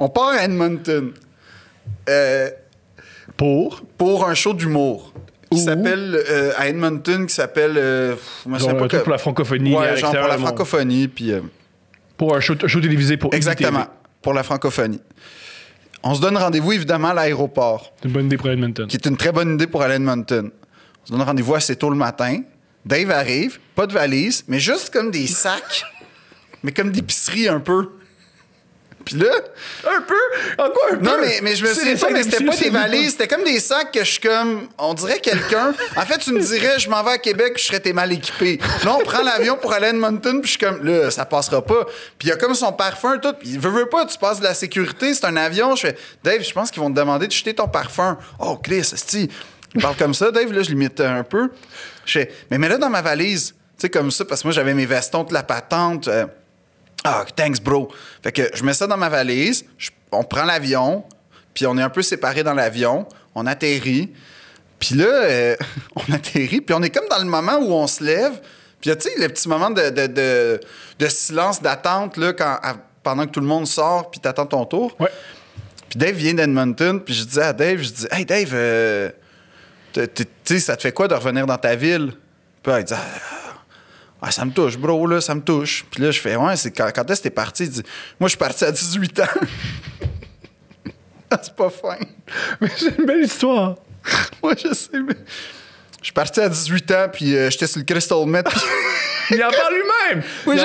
on part à Edmonton pour un show d'humour qui s'appelle à Edmonton, qui s'appelle pour la francophonie, ouais, genre pour la francophonie, puis pour un show télévisé pour exactement ITV. Pour la francophonie. On se donne rendez-vous évidemment à l'aéroport. C'est une bonne idée pour Edmonton. Qui est une très bonne idée pour aller à Edmonton. On se donne rendez-vous assez tôt le matin. Dave arrive, pas de valise, mais juste comme des sacs, mais comme d'épicerie un peu. Puis là... Un peu? En quoi un peu? Non, mais je me souviens pas, mais c'était pas des valises. C'était comme des sacs que je suis comme... On dirait quelqu'un... En fait, tu me dirais, je m'en vais à Québec, puis je serais t'es mal équipé. Là, on prend l'avion pour aller à Edmonton, puis je suis comme... Là, ça passera pas. Puis il y a comme son parfum, tout. Puis il veut pas, tu passes de la sécurité, c'est un avion. Je fais, Dave, je pense qu'ils vont te demander de jeter ton parfum. Oh, Chris, esti. Il parle comme ça, Dave, là, je l'imite un peu. Je fais, mais là, dans ma valise, tu sais, comme ça, parce que moi, j'avais mes vestons de la patente... Ah, thanks, bro. Fait que je mets ça dans ma valise, on prend l'avion, puis on est un peu séparés dans l'avion, on atterrit, puis là, on atterrit, puis on est comme dans le moment où on se lève, puis tu sais, le petit moment de silence, d'attente, là, pendant que tout le monde sort, puis t'attends ton tour. Ouais. Puis Dave vient d'Edmonton, puis je dis à Dave, « Hey, Dave, tu sais, ça te fait quoi de revenir dans ta ville? » Puis il dit... Ah, ça me touche, bro, là, ça me touche. Puis là, je fais, ouais, c'est quand est-ce que t'es parti? Il dit, moi, je suis parti à 18 ans. C'est pas fin. Mais c'est une belle histoire. Moi, je sais, mais. Je suis parti à 18 ans, puis j'étais sur le Crystal Meth. Puis... Il en parle lui-même! Oui, il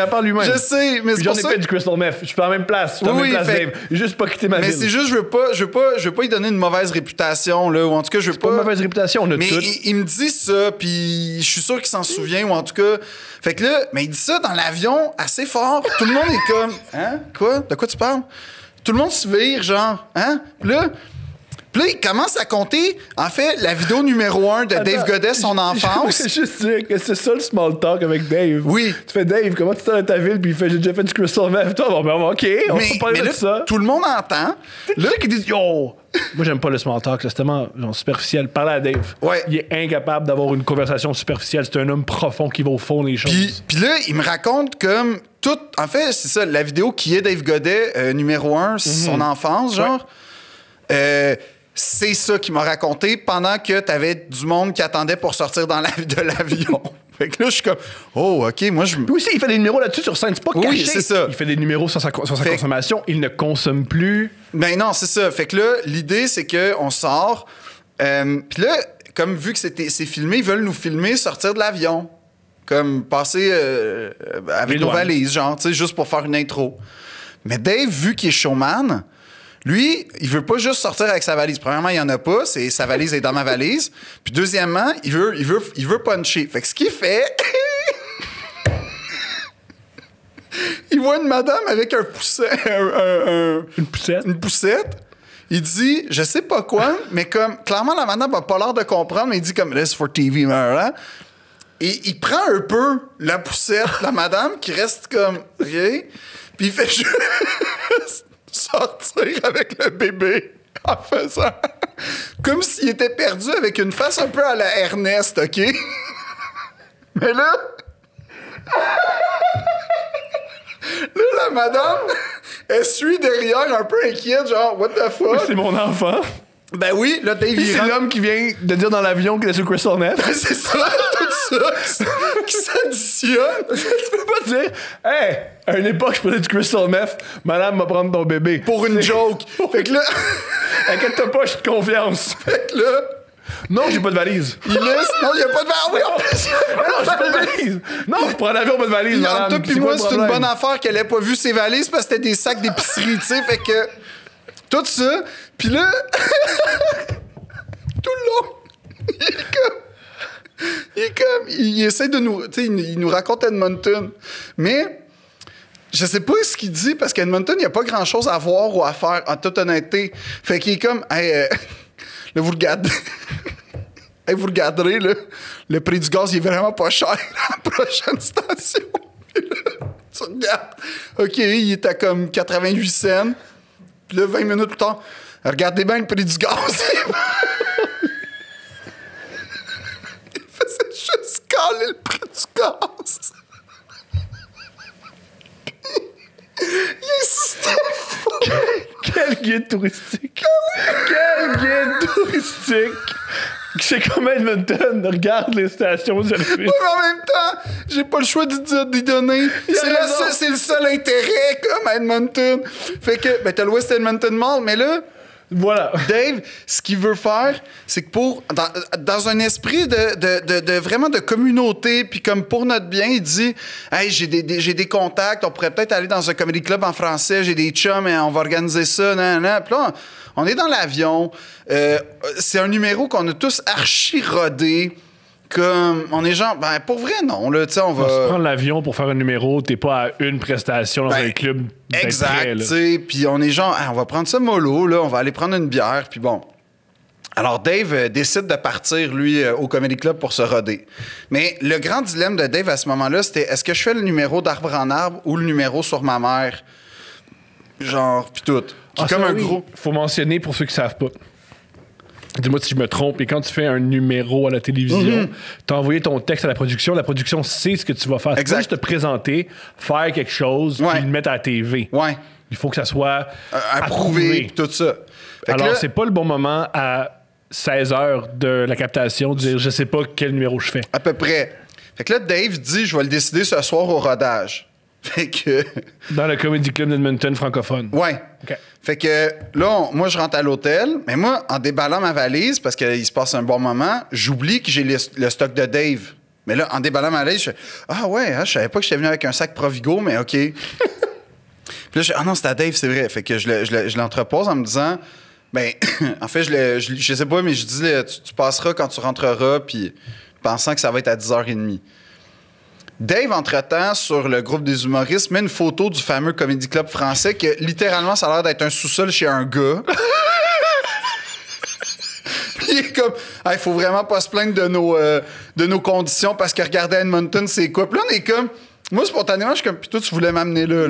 en parle lui-même. Je sais, mais c'est pour ça... J'en ai fait du Crystal Meth. Je suis à la même place. Oui, Dave. J'ai juste pas quitté ma ville. Mais c'est juste, je veux pas lui donner une mauvaise réputation, là. Ou en tout cas, je veux pas... une mauvaise réputation, on a tout. Mais il me dit ça, puis je suis sûr qu'il s'en souvient, ou en tout cas... Fait que là, mais il dit ça dans l'avion, assez fort. Tout le monde est comme... Hein? Quoi? De quoi tu parles? Tout le monde se vire, genre... Hein? Là... Puis là, il commence à compter, en fait, la vidéo numéro 1 de Dave Gaudet, son enfance. Je veux juste dire que c'est ça le small talk avec Dave. Oui. Tu fais, Dave, comment tu t'en as ta ville? Puis il fait, j'ai déjà fait du Crystal Meth. Bon, ben, OK, on peut parler de ça. Tout le monde entend. Là, qui disent, yo! Moi, j'aime pas le small talk. C'est tellement genre, superficiel. Parle à Dave. Ouais. Il est incapable d'avoir une conversation superficielle. C'est un homme profond qui va au fond des choses. Puis là, il me raconte comme tout. En fait, c'est ça, la vidéo qui est Dave Gaudet, numéro 1, son enfance, genre. Ouais. C'est ça qu'il m'a raconté pendant que t'avais du monde qui attendait pour sortir de l'avion. Fait que là, je suis comme, oh, OK, moi, je... Puis aussi, il fait des numéros là-dessus sur scène, c'est pas caché. Oui, c'est ça. Il fait des numéros sur sa consommation, il ne consomme plus. Ben non, c'est ça. Fait que là, l'idée, c'est qu'on sort. Puis là, comme vu que c'est filmé, ils veulent nous filmer sortir de l'avion. Comme passer avec nos valises, genre, tu sais, juste pour faire une intro. Mais Dave, vu qu'il est showman... Lui, il veut pas juste sortir avec sa valise. Premièrement, il y en a pas. Sa valise est dans ma valise. Puis deuxièmement, il veut puncher. Fait que ce qu'il fait... il voit une madame avec un pousset... Une poussette. Une poussette. Il dit, je sais pas quoi, mais comme... Clairement, la madame a pas l'air de comprendre, mais il dit comme, this for TV, là. Et il prend un peu la poussette, la madame, qui reste comme... Okay. Puis il fait juste... sortir avec le bébé en faisant comme s'il était perdu avec une face un peu à la Ernest, OK? Mais là... Là, la madame, elle suit derrière un peu inquiète, genre, what the fuck? C'est mon enfant. Ben oui, là, Dave, c'est l'homme qui vient de dire dans l'avion qu'il est sur Crystal Meth. Ben, c'est ça, tout ça, qui s'additionne. Tu peux pas dire, hey, à une époque, je prenais du Crystal Meth, madame va prendre ton bébé. Pour une joke. Fait que là, inquiète-toi pas, je te confiance. Fait que là, non, j'ai pas de valise. Il laisse, non, il y a pas de valise. Oui, en plus, non, j'ai pas de valise. Non, je prends l'avion, pas de valise. En tout, puis moi, c'est une bonne affaire qu'elle ait pas vu ses valises parce que c'était des sacs d'épicerie, tu sais, fait que. Tout ça, puis là, tout le long, il essaie de nous, tu sais, il nous raconte Edmonton, mais je sais pas ce qu'il dit, parce qu'Edmonton, il n'y a pas grand-chose à voir ou à faire, en toute honnêteté. Fait qu'il est comme, hey, là, vous regardez, hey, vous regarderez, là, le prix du gaz, il est vraiment pas cher à la prochaine station. Puis là, tu regardes, OK, il est à comme 88 cents. Puis là, 20 minutes plus tard, regardez bien le prix du gaz. Il faisait juste caler le prix du gaz. Il insistait guide touristique. Quel guide touristique! C'est comme Edmonton, regarde les stations de service. Oui, mais en même temps, j'ai pas le choix d'y donner. C'est le seul intérêt, comme Edmonton. Fait que, ben, t'as le West Edmonton Mall, mais là, voilà. Dave, ce qu'il veut faire, c'est que pour, dans un esprit de vraiment de communauté, puis comme pour notre bien, il dit « Hey, j'ai des contacts, on pourrait peut-être aller dans un comedy club en français, j'ai des chums, et on va organiser ça, nan, nan. » Puis là, on est dans l'avion. C'est un numéro qu'on a tous archi-rodé. Comme, on est genre, ben pour vrai, non, là, tu sais, on va... On se prend l'avion pour faire un numéro, t'es pas à une prestation dans un club. Exact, tu sais, puis on est genre, ah, on va prendre ça mollo, là, on va aller prendre une bière, puis bon. Alors Dave décide de partir, lui, au Comedy Club pour se roder. Mais le grand dilemme de Dave à ce moment-là, c'était, est-ce que je fais le numéro d'arbre en arbre ou le numéro sur ma mère? Genre, puis tout. Ah, comme un gros... Faut mentionner pour ceux qui savent pas. Dis-moi si je me trompe. Et quand tu fais un numéro à la télévision, t'as envoyé ton texte à la production. La production sait ce que tu vas faire. Tu peux juste te présenter, faire quelque chose, puis le mettre à la TV. Ouais. Il faut que ça soit approuvé, puis tout ça. Fait alors, là... c'est pas le bon moment à 16h de la captation de dire « je sais pas quel numéro je fais ». À peu près. Fait que là, Dave dit « je vais le décider ce soir au rodage ». Fait que... Dans le Comedy Club d'Edmonton francophone. Ouais. Okay. Fait que là, moi, je rentre à l'hôtel, mais moi, en déballant ma valise, parce qu'il se passe un bon moment, j'oublie que j'ai le stock de Dave. Mais là, en déballant ma valise, je fais « Ah ouais, hein, je savais pas que j'étais venu avec un sac Provigo, mais OK. » Puis là, je fais « Ah non, c'est à Dave, c'est vrai. » Fait que je l'entrepose en me disant « Ben, en fait, je sais pas, mais je dis « Tu passeras quand tu rentreras, puis pensant que ça va être à 10h30. » Dave, entre-temps, sur le groupe des humoristes, met une photo du fameux Comedy Club français que, littéralement, ça a l'air d'être un sous-sol chez un gars. Il est comme, il faut vraiment pas se plaindre de nos conditions parce que regarder Edmonton, c'est quoi? Puis là, on est comme, moi, spontanément, je suis comme, puis toi, tu voulais m'amener là.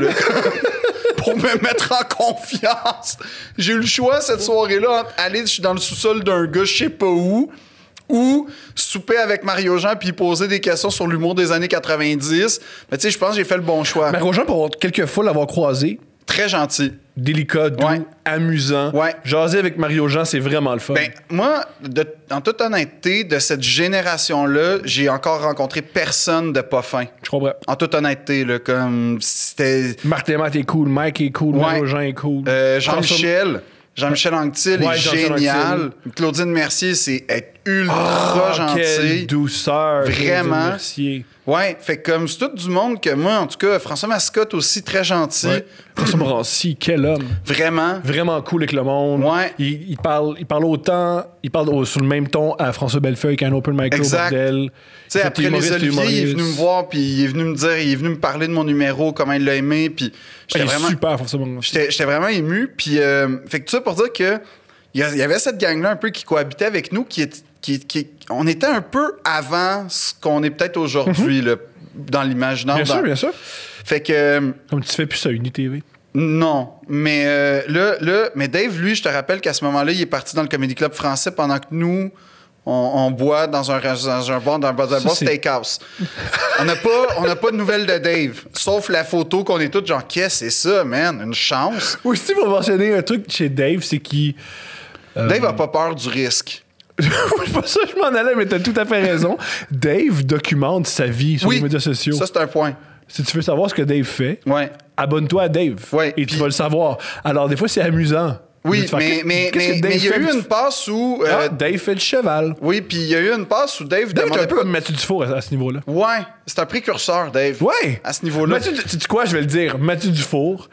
Pour me mettre en confiance. J'ai eu le choix cette soirée-là entre aller, je suis dans le sous-sol d'un gars, je sais pas où, ou souper avec Mario Jean puis poser des questions sur l'humour des années 90. Mais tu sais, je pense que j'ai fait le bon choix. Mario Jean, pour quelques fois l'avoir croisé, très gentil, délicat, doux, amusant. Ouais. Jaser avec Mario Jean, c'est vraiment le fun. Ben, moi, en toute honnêteté, de cette génération-là, j'ai encore rencontré personne de pas fin. Je comprends. En toute honnêteté, là, comme c'était... Martin Matte est cool, Mike est cool, Mario Jean est cool. Jean-Michel Anctil est génial. Anctil. Claudine Mercier, c'est être ultra gentille. Quelle douceur. Vraiment. Ouais, fait que comme c'est tout du monde que moi, en tout cas, François Mascotte aussi, très gentil. Ouais. François Moraci, quel homme. Vraiment. Vraiment cool avec le monde. Ouais. Il parle autant, sur le même ton à François Bellefeuille qu'à un open mic au bordel. Tu sais, après les Oliviers, il est venu me voir, puis il est venu me dire, il est venu me parler de mon numéro, comment il l'a aimé, puis j'étais vraiment... super, François Moraci. J'étais vraiment ému, puis fait que tout ça pour dire que il y avait cette gang-là un peu qui cohabitait avec nous, on était un peu avant ce qu'on est peut-être aujourd'hui, dans l'imaginaire. Bien sûr. Fait que... Comme tu fais plus ça, UniTV. Non, mais mais Dave, lui, je te rappelle qu'à ce moment-là, il est parti dans le Comedy Club français pendant que nous, on boit dans un bar steakhouse. On n'a pas de nouvelles de Dave, sauf la photo qu'on est tous genre, qu'est-ce que c'est ça, man? Une chance. Oui, si pour mentionner un truc chez Dave, c'est qu'il... Dave a pas peur du risque. Pas ça, je m'en allais, mais t'as tout à fait raison. Dave documente sa vie sur les médias sociaux. Ça, c'est un point. Si tu veux savoir ce que Dave fait, abonne-toi à Dave et tu vas le savoir. Alors, des fois, c'est amusant. Oui, mais il y a eu une passe où... Dave fait le cheval. Oui, puis il y a eu une passe où Dave... Dave est un peu comme Mathieu Dufour à ce niveau-là. Ouais, c'est un précurseur, Dave. Ouais. À ce niveau-là. Tu sais quoi, je vais le dire. Mathieu Dufour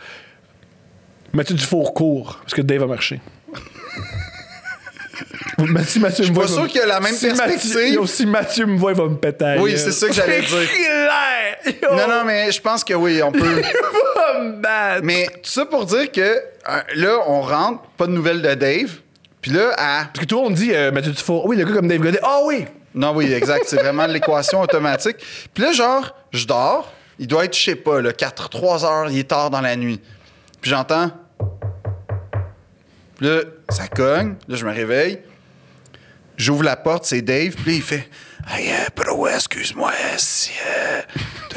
court, parce que Dave a marché. Mathieu, je suis pas sûr qu'il a la même perspective. Si Mathieu me voit, il va me péter. Oui, c'est ça que j'allais dire. Non, mais je pense que oui, on peut. Il va me battre. Mais tout ça pour dire que là, on rentre, pas de nouvelles de Dave. Puis là, parce que tout le monde dit, Mathieu Dufour, le gars comme Dave Gaudet. Ah oui! Non, oui, exact. C'est vraiment l'équation automatique. Puis là, genre, je dors. Il doit être, je sais pas, 3 heures, il est tard dans la nuit. Puis j'entends. Puis là, ça cogne. Là, je me réveille. J'ouvre la porte, c'est Dave. Puis là, il fait « Hey, bro, excuse-moi, si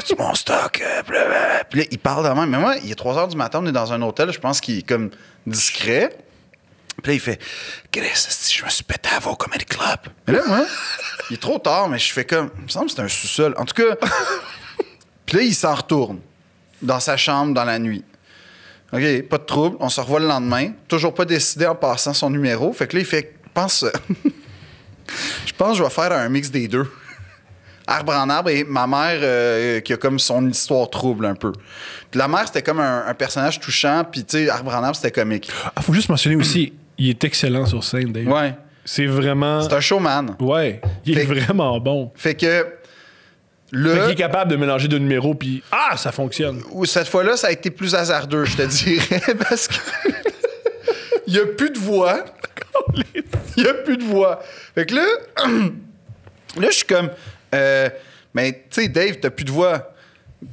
t'as-tu mon stock? Puis là, il parle de même. Mais moi, il est 3 h du matin, on est dans un hôtel, je pense qu'il est comme discret. Puis là, il fait, Chris, je me suis pété à vos comedy club. Mais là, moi, il est trop tard, mais je fais comme, il me semble que c'est un sous-sol. En tout cas, puis là, il s'en retourne dans sa chambre dans la nuit. OK, pas de trouble, on se revoit le lendemain. Toujours pas décidé en passant son numéro. Fait que là, il fait, je pense que je vais faire un mix des deux. Arbre en arbre et ma mère qui a comme son histoire trouble un peu. Puis la mère, c'était comme un personnage touchant, puis tu sais, Arbre en arbre, c'était comique. Ah, faut juste mentionner aussi, il est excellent sur scène, Dave. Ouais. C'est vraiment... C'est un showman. Ouais, il est vraiment bon. Fait que... Fait qu'il est capable de mélanger deux numéros, puis ah, ça fonctionne. Cette fois-là, ça a été plus hasardeux, je te dirais, parce que... Il n'y a plus de voix. Il n'y a plus de voix. Fait que là, là je suis comme... mais tu sais, Dave, t'as plus de voix.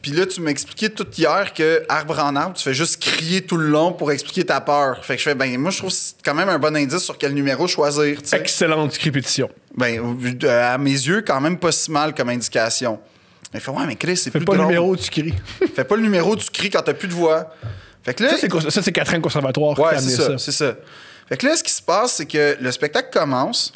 Puis là, tu m'expliquais tout hier que arbre en arbre, tu fais juste crier tout le long pour expliquer ta peur. Fait que je fais, ben moi, je trouve que c'est quand même un bon indice sur quel numéro choisir. T'sais. Excellente répétition. Ben, à mes yeux, quand même pas si mal comme indication. Il fait, ouais, mais Chris, c'est plus drôle. Fais pas le numéro où tu cries. Fais pas le numéro où tu cries quand t'as plus de voix. Fait que là, ça, c'est 4 ans de conservatoire. Ouais, c'est ça, c'est ça. Fait que là, ce qui se passe, c'est que le spectacle commence.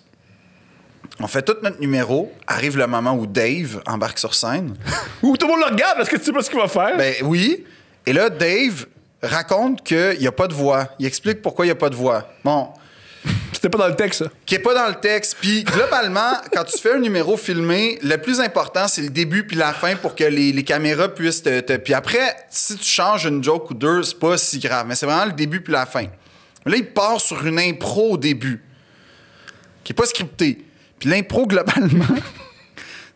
On fait tout notre numéro. Arrive le moment où Dave embarque sur scène. Où tout le monde le regarde parce que tu sais pas ce qu'il va faire. Ben oui. Et là, Dave raconte qu'il n'y a pas de voix. Il explique pourquoi il n'y a pas de voix. Bon. C'était pas dans le texte, ça. Qui est pas dans le texte. Puis globalement, quand tu fais un numéro filmé, le plus important, c'est le début puis la fin pour que les caméras puissent te... Puis après, si tu changes une joke ou deux, c'est pas si grave. Mais c'est vraiment le début puis la fin. Là, il part sur une impro au début qui n'est pas scriptée. Puis l'impro, globalement,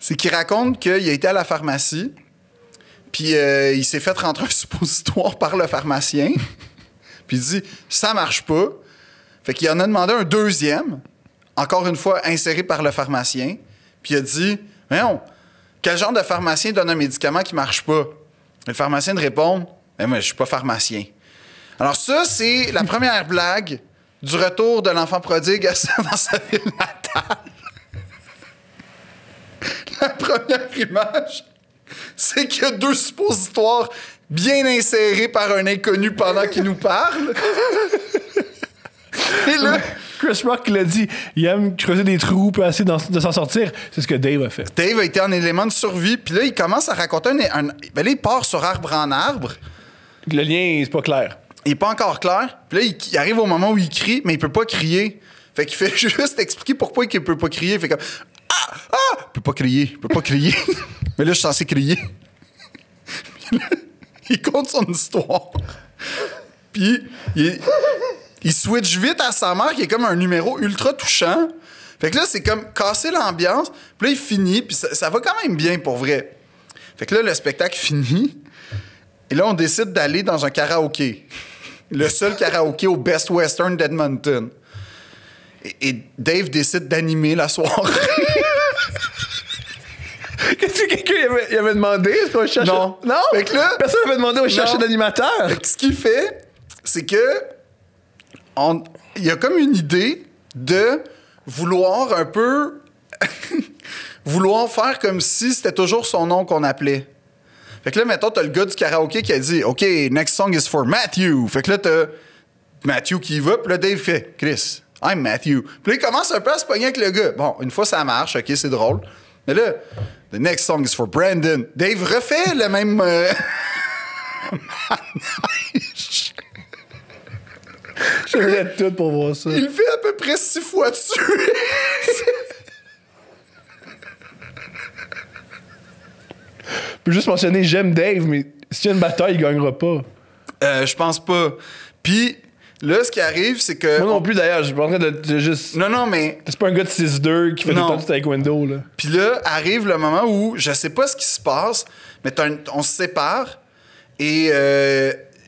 c'est qu'il raconte qu'il a été à la pharmacie, puis il s'est fait rentrer un suppositoire par le pharmacien, puis il dit « ça marche pas ». Fait qu'il en a demandé un deuxième, encore une fois inséré par le pharmacien, puis il a dit « voyons, quel genre de pharmacien donne un médicament qui marche pas ?» Le pharmacien de répond « mais moi, je suis pas pharmacien ». Alors ça, c'est la première blague du retour de l'enfant prodigue dans sa ville natale. La première image, c'est qu'il y a deux suppositoires bien insérés par un inconnu pendant qu'il nous parle. Et là, Chris Rock l'a dit, il aime creuser des trous pour essayer de s'en sortir. C'est ce que Dave a fait. Dave a été un élément de survie. Puis là, il commence à raconter là, il part sur arbre en arbre. Le lien, c'est pas clair. Il n'est pas encore clair. Puis là, il arrive au moment où il crie, mais il peut pas crier. Fait qu'il fait juste expliquer pourquoi il peut pas crier. Fait comme... Ah! Ah! Je peux pas crier, je peux pas crier. Mais là, je suis censé crier. Il compte son histoire. Puis, il switch vite à sa mère, qui est comme un numéro ultra touchant. Fait que là, c'est comme casser l'ambiance. Puis là, il finit, puis ça va quand même bien, pour vrai. Fait que là, le spectacle finit. Et là, on décide d'aller dans un karaoké. Le seul karaoké au Best Western d'Edmonton. Et Dave décide d'animer la soirée. Qu'est-ce que quelqu'un il avait demandé? Non. Non? Fait que là, personne n'avait demandé où chercher d'animateur. Ce qu'il fait, c'est que il y a comme une idée de vouloir un peu... vouloir faire comme si c'était toujours son nom qu'on appelait. Fait que là, mettons, t'as le gars du karaoké qui a dit « OK, next song is for Matthew. » Fait que là, t'as Matthew qui y va, puis là, Dave fait « Chris. » I'm Matthew. Puis là, il commence un peu à se pogner avec le gars. Bon, une fois, ça marche. OK, c'est drôle. Mais là, the next song is for Brandon. Dave refait le même... Je regarde tout pour voir ça. Il le fait à peu près 6 fois dessus. Je peux juste mentionner, j'aime Dave, mais s'il y a une bataille, il gagnera pas. Je pense pas. Puis... Là, ce qui arrive, c'est que... Moi non plus, d'ailleurs, je suis en train de juste... Non, non, mais... C'est pas un gars de 6-2 qui fait non. Des temps de taekwondo, là. Puis là, arrive le moment où, je sais pas ce qui se passe, mais on se sépare, et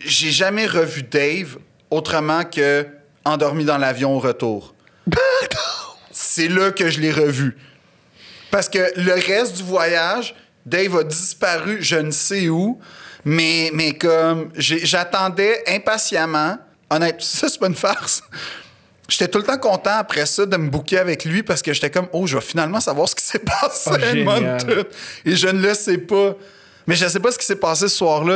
j'ai jamais revu Dave autrement que endormi dans l'avion au retour. C'est là que je l'ai revu. Parce que le reste du voyage, Dave a disparu, je ne sais où, mais comme j'attendais impatiemment... Honnêtement, ça, c'est pas une farce. J'étais tout le temps content après ça de me booker avec lui parce que j'étais comme, oh, je vais finalement savoir ce qui s'est passé à Edmonton. Et je ne le sais pas. Mais je sais pas ce qui s'est passé ce soir-là.